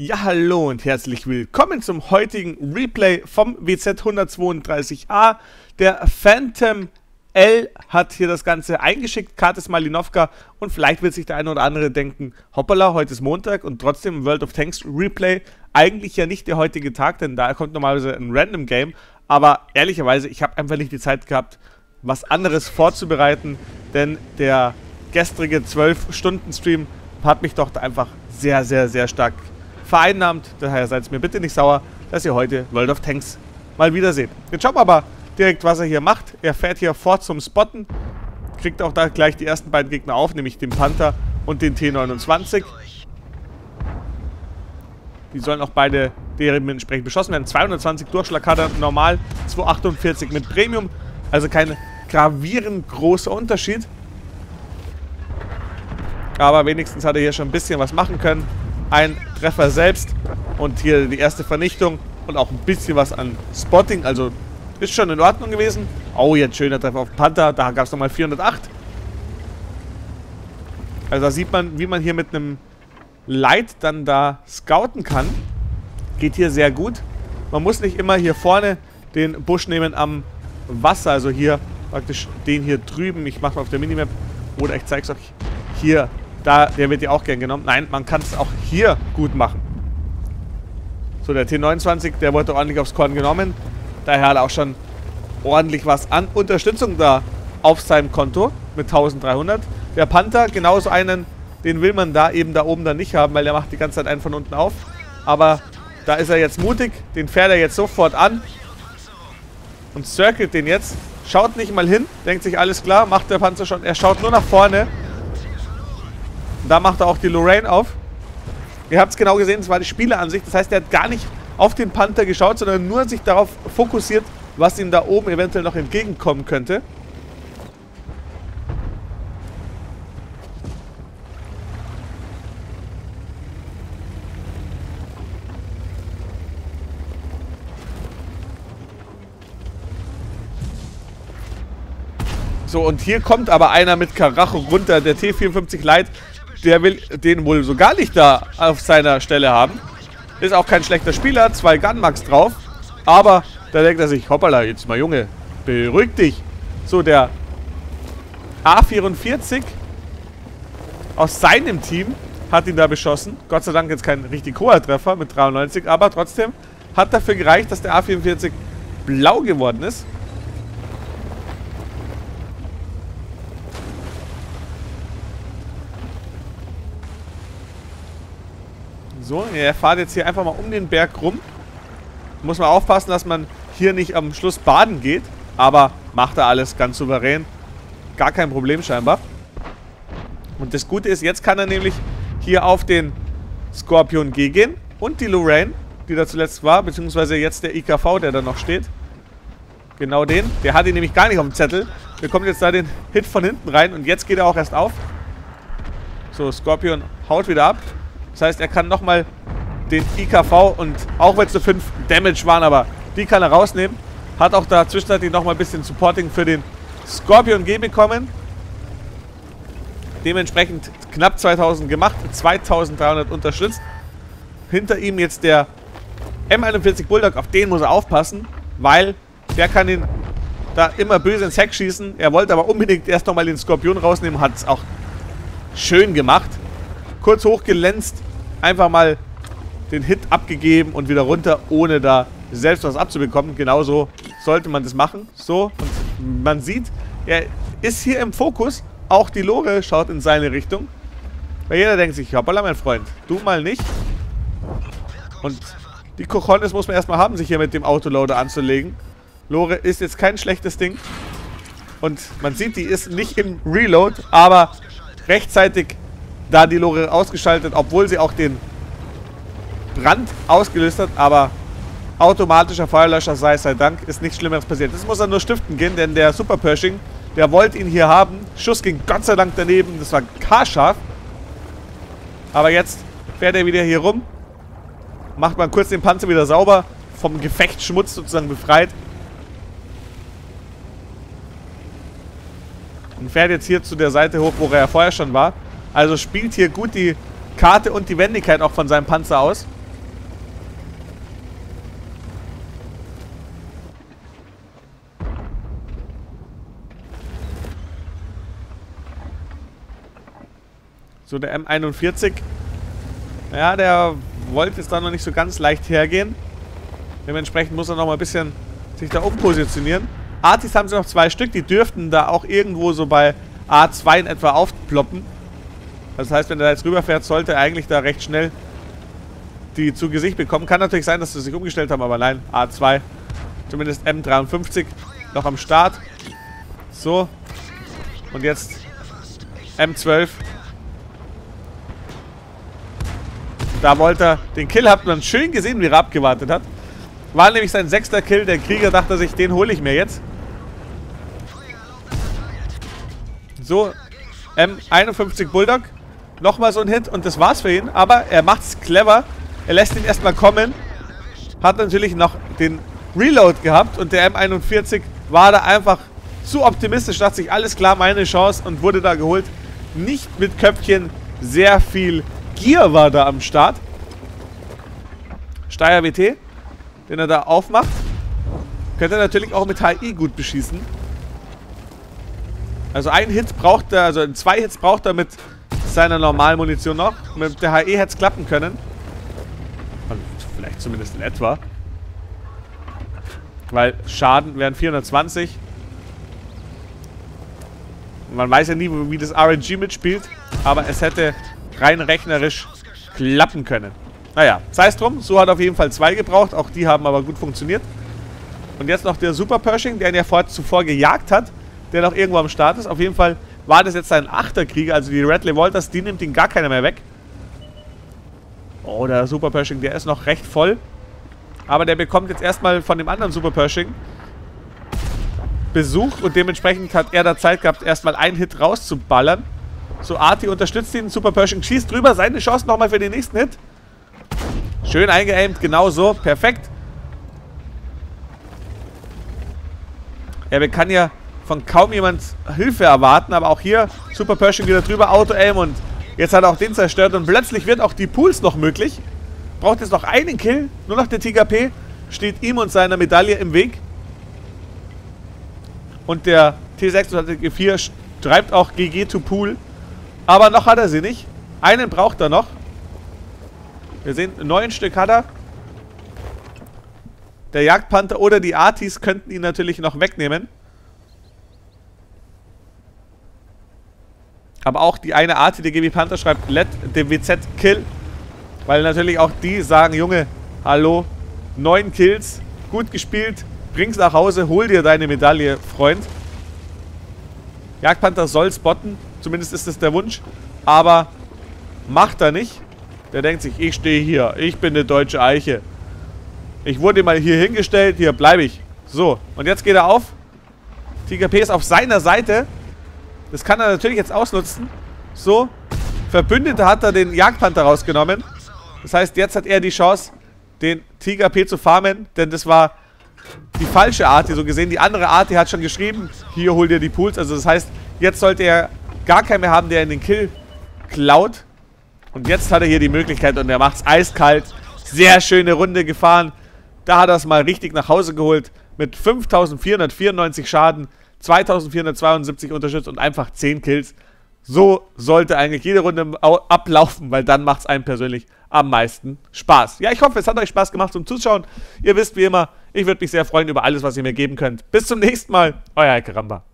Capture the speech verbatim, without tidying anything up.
Ja, hallo und herzlich willkommen zum heutigen Replay vom W Z hundertzweiunddreißig A. Der Phantom L hat hier das Ganze eingeschickt, Karte ist Malinowka, und vielleicht wird sich der eine oder andere denken, hoppala, heute ist Montag und trotzdem World of Tanks Replay. Eigentlich ja nicht der heutige Tag, denn da kommt normalerweise ein Random Game, aber ehrlicherweise, ich habe einfach nicht die Zeit gehabt, was anderes vorzubereiten, denn der gestrige zwölf Stunden Stream hat mich doch einfach sehr, sehr, sehr stark vereinnahmt, daher seid mir bitte nicht sauer, dass ihr heute World of Tanks mal wieder seht. Jetzt schauen wir aber direkt, was er hier macht. Er fährt hier fort zum Spotten, kriegt auch da gleich die ersten beiden Gegner auf, nämlich den Panther und den T neunundzwanzig. Die sollen auch beide dementsprechend beschossen werden. zweihundertzwanzig Durchschlag hat er normal, zweihundertachtundvierzig mit Premium, also kein gravierend großer Unterschied. Aber wenigstens hat er hier schon ein bisschen was machen können. Ein Treffer selbst und hier die erste Vernichtung und auch ein bisschen was an Spotting, also ist schon in Ordnung gewesen. Oh, jetzt schöner Treffer auf Panther, da gab es nochmal vierhundertacht. Also da sieht man, wie man hier mit einem Light dann da scouten kann. Geht hier sehr gut. Man muss nicht immer hier vorne den Busch nehmen am Wasser, also hier praktisch den hier drüben. Ich mache mal auf der Minimap oder ich zeige es euch hier. Da, der wird ja auch gern genommen. Nein, man kann es auch hier gut machen. So, der T neunundzwanzig, der wurde ordentlich aufs Korn genommen. Daher hat er auch schon ordentlich was an Unterstützung da auf seinem Konto mit dreizehnhundert. Der Panther, genauso einen, den will man da eben da oben dann nicht haben, weil der macht die ganze Zeit einen von unten auf. Aber da ist er jetzt mutig. Den fährt er jetzt sofort an und circelt den jetzt. Schaut nicht mal hin, denkt sich, alles klar, macht der Panzer schon. Er schaut nur nach vorne. Da macht er auch die Lorraine auf. Ihr habt es genau gesehen, es war die Spieleransicht. Das heißt, er hat gar nicht auf den Panther geschaut, sondern nur sich darauf fokussiert, was ihm da oben eventuell noch entgegenkommen könnte. So, und hier kommt aber einer mit Karacho runter, der T vierundfünfzig Light. Der will den wohl so gar nicht da auf seiner Stelle haben. Ist auch kein schlechter Spieler, zwei Gunmax drauf. Aber da denkt er sich, hoppala, jetzt mal Junge, beruhig dich. So, der A vierundvierzig aus seinem Team hat ihn da beschossen. Gott sei Dank jetzt kein richtig hoher Treffer mit dreiundneunzig, aber trotzdem hat dafür gereicht, dass der A vierundvierzig blau geworden ist. So, er fährt jetzt hier einfach mal um den Berg rum. Muss man aufpassen, dass man hier nicht am Schluss baden geht. Aber macht er alles ganz souverän. Gar kein Problem scheinbar. Und das Gute ist, jetzt kann er nämlich hier auf den Scorpion G gehen. Und die Lorraine, die da zuletzt war. Beziehungsweise jetzt der I K V, der da noch steht. Genau den. Der hat ihn nämlich gar nicht auf dem Zettel. Der kommt jetzt da den Hit von hinten rein. Und jetzt geht er auch erst auf. So, Scorpion haut wieder ab. Das heißt, er kann nochmal den I K V, und auch wenn es nur fünf Damage waren, aber die kann er rausnehmen. Hat auch da zwischenzeitlich nochmal ein bisschen Supporting für den Scorpion G bekommen. Dementsprechend knapp zweitausend gemacht, zweitausenddreihundert unterstützt. Hinter ihm jetzt der M einundvierzig Bulldog, auf den muss er aufpassen, weil der kann ihn da immer böse ins Heck schießen. Er wollte aber unbedingt erst nochmal den Skorpion rausnehmen, hat es auch schön gemacht. Kurz hochgelenzt. Einfach mal den Hit abgegeben und wieder runter, ohne da selbst was abzubekommen. Genauso sollte man das machen. So, und man sieht, er ist hier im Fokus. Auch die Lore schaut in seine Richtung. Weil jeder denkt sich, hoppala, mein Freund, du mal nicht. Und die Cojones muss man erstmal haben, sich hier mit dem Autoloader anzulegen. Lore ist jetzt kein schlechtes Ding. Und man sieht, die ist nicht im Reload, aber rechtzeitig da die Lore ausgeschaltet, obwohl sie auch den Brand ausgelöst hat, aber automatischer Feuerlöscher, sei es sei Dank, ist nichts Schlimmeres passiert. Jetzt muss er nur stiften gehen, denn der Super Pershing, der wollte ihn hier haben. Schuss ging Gott sei Dank daneben, das war haarscharf. Aber jetzt fährt er wieder hier rum, macht mal kurz den Panzer wieder sauber, vom Gefechtsschmutz sozusagen befreit. Und fährt jetzt hier zu der Seite hoch, wo er ja vorher schon war. Also spielt hier gut die Karte und die Wendigkeit auch von seinem Panzer aus. So der M einundvierzig. Ja, der wollte es da noch nicht so ganz leicht hergehen. Dementsprechend muss er noch mal ein bisschen sich da umpositionieren. Artis haben sie noch zwei Stück. Die dürften da auch irgendwo so bei A zwei in etwa aufploppen. Das heißt, wenn er da jetzt rüberfährt, sollte er eigentlich da recht schnell die zu Gesicht bekommen. Kann natürlich sein, dass sie sich umgestellt haben, aber nein. A zwei, zumindest M dreiundfünfzig noch am Start. So. Und jetzt M zwölf. Da wollte er den Kill, hat man schön gesehen, wie er abgewartet hat. War nämlich sein sechster Kill. Der Krieger dachte sich, den hole ich mir jetzt. So, M einundfünfzig Bulldog. Nochmal so ein Hit und das war's für ihn. Aber er macht's clever. Er lässt ihn erstmal kommen. Hat natürlich noch den Reload gehabt. Und der M einundvierzig war da einfach zu optimistisch. Dachte sich, alles klar, meine Chance. Und wurde da geholt. Nicht mit Köpfchen. Sehr viel Gier war da am Start. Steyr W T, den er da aufmacht. Könnte er natürlich auch mit H I gut beschießen. Also ein Hit braucht er, also zwei Hits braucht er mit seiner normalen Munition noch. Mit der H I hätte es klappen können. Und vielleicht zumindest in etwa. Weil Schaden wären vierhundertzwanzig. Und man weiß ja nie, wie das R N G mitspielt. Aber es hätte rein rechnerisch klappen können. Naja, sei es drum. So hat auf jeden Fall zwei gebraucht. Auch die haben aber gut funktioniert. Und jetzt noch der Super Pershing, der ihn ja vor, zuvor gejagt hat. Der noch irgendwo am Start ist. Auf jeden Fall war das jetzt sein achter Krieger. Also die Radley Walters, die nimmt ihn gar keiner mehr weg. Oh, der Super Pershing, der ist noch recht voll. Aber der bekommt jetzt erstmal von dem anderen Super Pershing Besuch. Und dementsprechend hat er da Zeit gehabt, erstmal einen Hit rauszuballern. So, Arti unterstützt ihn. Super Pershing schießt drüber. Seine Chance nochmal für den nächsten Hit. Schön eingeaimt. Genau so. Perfekt. Er kann ja von kaum jemand Hilfe erwarten. Aber auch hier Super Pershing wieder drüber. Auto-Aim. Und jetzt hat er auch den zerstört. Und plötzlich wird auch die Pools noch möglich. Braucht jetzt noch einen Kill. Nur noch der Tiger P steht ihm und seiner Medaille im Weg. Und der T sechsundzwanzig G vier treibt auch G G to Pool. Aber noch hat er sie nicht. Einen braucht er noch. Wir sehen, neun Stück hat er. Der Jagdpanther oder die Artis könnten ihn natürlich noch wegnehmen. Aber auch die eine Arti, der G W Panther, schreibt, let the W Z kill. Weil natürlich auch die sagen, Junge, hallo, neun Kills, gut gespielt, bring's nach Hause, hol dir deine Medaille, Freund. Jagdpanther soll spotten. Zumindest ist das der Wunsch. Aber macht er nicht. Der denkt sich, ich stehe hier. Ich bin eine deutsche Eiche. Ich wurde mal hier hingestellt. Hier bleibe ich. So. Und jetzt geht er auf. Tiger P ist auf seiner Seite. Das kann er natürlich jetzt ausnutzen. So. Verbündete hat er den Jagdpanther rausgenommen. Das heißt, jetzt hat er die Chance, den Tiger P zu farmen. Denn das war die falsche Arti, so gesehen. Die andere Arti hat schon geschrieben, hier hol dir die Pools. Also das heißt, jetzt sollte er gar keinen mehr haben, der in den Kill klaut. Und jetzt hat er hier die Möglichkeit und er macht es eiskalt. Sehr schöne Runde gefahren. Da hat er es mal richtig nach Hause geholt. Mit fünftausendvierhundertvierundneunzig Schaden, zweitausendvierhundertzweiundsiebzig unterstützt und einfach zehn Kills. So sollte eigentlich jede Runde ablaufen, weil dann macht es einem persönlich am meisten Spaß. Ja, ich hoffe, es hat euch Spaß gemacht zum Zuschauen. Ihr wisst wie immer, ich würde mich sehr freuen über alles, was ihr mir geben könnt. Bis zum nächsten Mal, euer EiKaRRRamba.